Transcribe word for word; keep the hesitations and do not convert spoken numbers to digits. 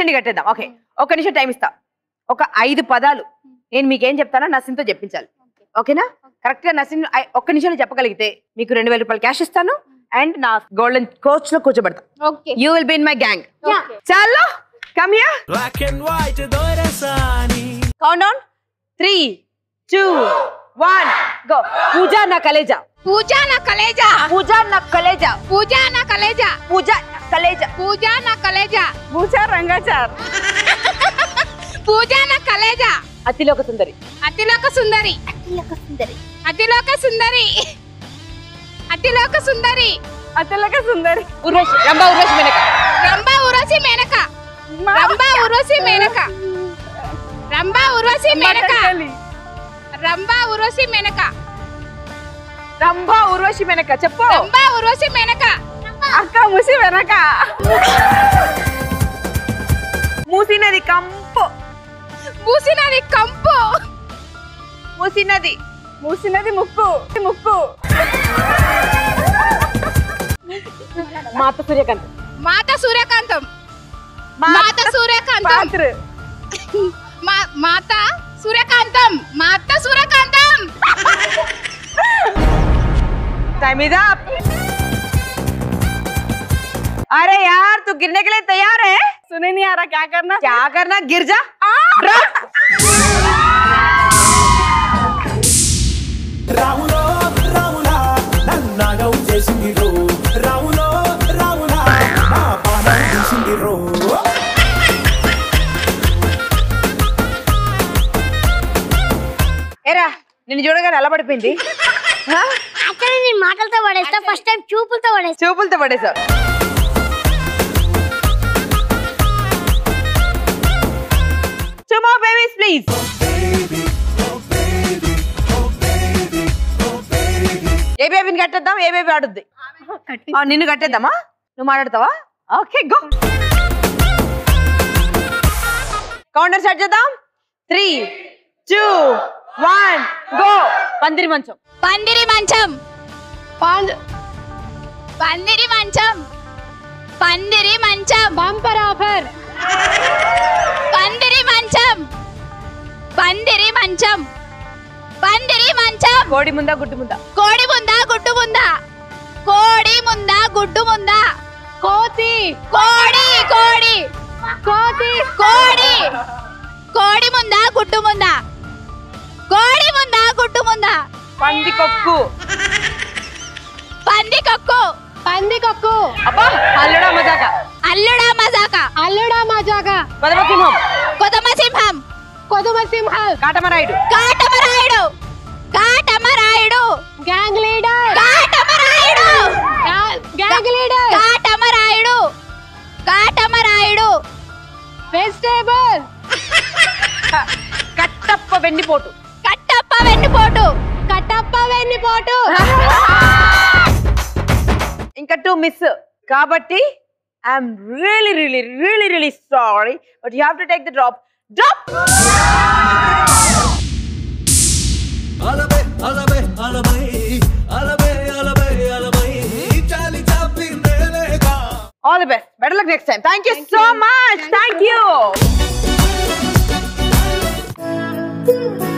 Question కట్టేద్దాం. Okay, ఒక నిమిషం time ఇస్తా. ఒక ఐదు పదాలు నేను మీకేం చెప్తానో నసిన్తో చెప్పించాలి. ఓకేనా? కరెక్ట్ గా నసిన్ ఒక్క నిమిషంలో చెప్పగలిగితే మీకు రెండు వేల రూపాయలు క్యాష్ ఇస్తాను అండ్ నా గోల్డెన్ కోచ్ లో కూర్చోబెడతా. You will be in my gang. చలో come here. Black and white Dorasani. Count down three two one go. Pooja నా కలేజా, పూజా నా కలేజా, పూజా నా కలేజా, పూజా నా కలేజా, పూజా కలేజా, పూజా నా కలేజా, పూజా రంగాచార్, పూజా నా కలేజా, అతిలోక సుందరి, అతిలోక సుందరి, అతిలోక సుందరి, అతిలోక సుందరి, అతిలోక సుందరి, అతిలోక సుందరి, ఉర్వశి, రంభా ఉర్వశి మేనక, రంభా ఉర్వశి మేనక, రంభా ఉర్వశి మేనక, రంభా ఉర్వశి మేనక, రంభా ఉర్వశి మేనక, రంభా ఉర్వశి మేనక, చెప్పు రంభా ఉర్వశి మేనక, అక్క ముసి వెనక, మూసినది కంపు, మూసినది కంపు, మూసినది మూసినది ముక్కు ముక్కు, మాత సూర్యకాంతం, మాత సూర్యకాంతం, మాత సూర్యకాంతం, మాత సూర్యకాంతం, మాత సూర్యకాంతం. Time is up. अरे यार तू गिरने के लिए तैयार है? सुने नहीं आ रहा क्या करना? क्या करना? गिर जा. राउना राउना नन्ना गौजे सिंगिरो, राउना राउना ना पाना सिंगिरो. एरा నిన్ను చూడగానే అలా పడిపోయింది. మాటలతో పడేస్తా, ఫస్ట్ టైం చూపులతో పడేస్తా, చూపులతో పడేసా. ఏ బేబీని కట్టేద్దాం? ఏ బేబీ ఆడుద్ది? నిన్ను కట్టేద్దామా? నువ్వు మాట్లాడతావా? Okay go. కౌంటర్ స్టార్ట్ చేద్దాం. Three two one go. పందిరి మంచం, పందిరి మంచం, పందిరి మంచం, పందిరి మంచం, బంపర్ ఆఫర్, పందిరి మంచం, పందిరి మంచం, పందిరి మంచం, కోడి ముందా గుడ్డు ముందా, కోడి ముందా గుడ్డు ముందా, కోడి ముందా గుడ్డు ముందా, కోతి, కోడి, కోడి, కోతి, కోడి, కోడి ముందా గుడ్డు ముందా, కోడి ముందా గుడ్డు ముందా, పందికొక్కు, పందికొక్కు, పందికొక్కు, అబ్బా అల్లుడా మజాక, అల్లుడా మజాక, అల్లుడా మజాక, కొదమ సింహం, కొదమ సింహం, కొదమ సింహం, Katamarayudu, Katamarayudu, Katamarayudu, gang leader, Katamarayudu, gang leader, Katamarayudu, Katamarayudu, vegetable, Kattappa వెన్నిపోటు, కట్టప్ప వెన్నిపోటు, కట్టప్ప వెన్నిపోటు. ఇంకా టూ మిస్ కాబట్టి I'm really really really really sorry but you have to take the drop. Drop అలబే అలబే అలబై అలబే అలబై అలబై చాలి చాపినేలేగా. All the best, better luck next time. Thank you so much. Thank you.